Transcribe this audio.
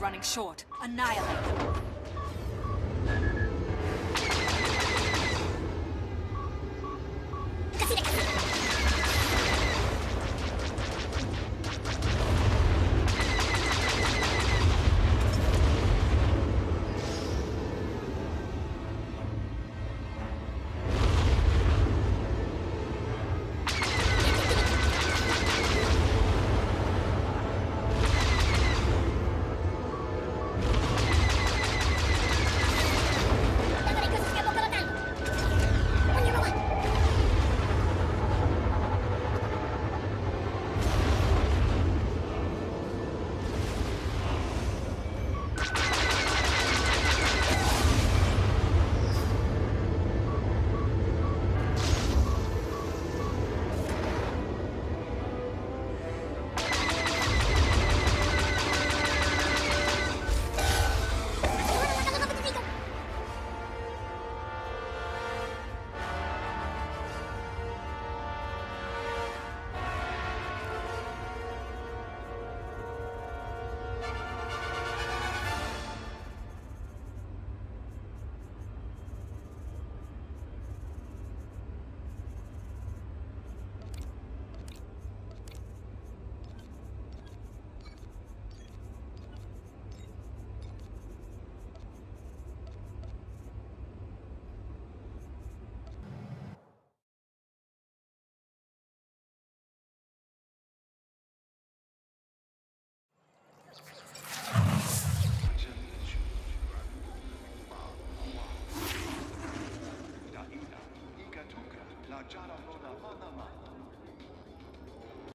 is running short. Annihilate them.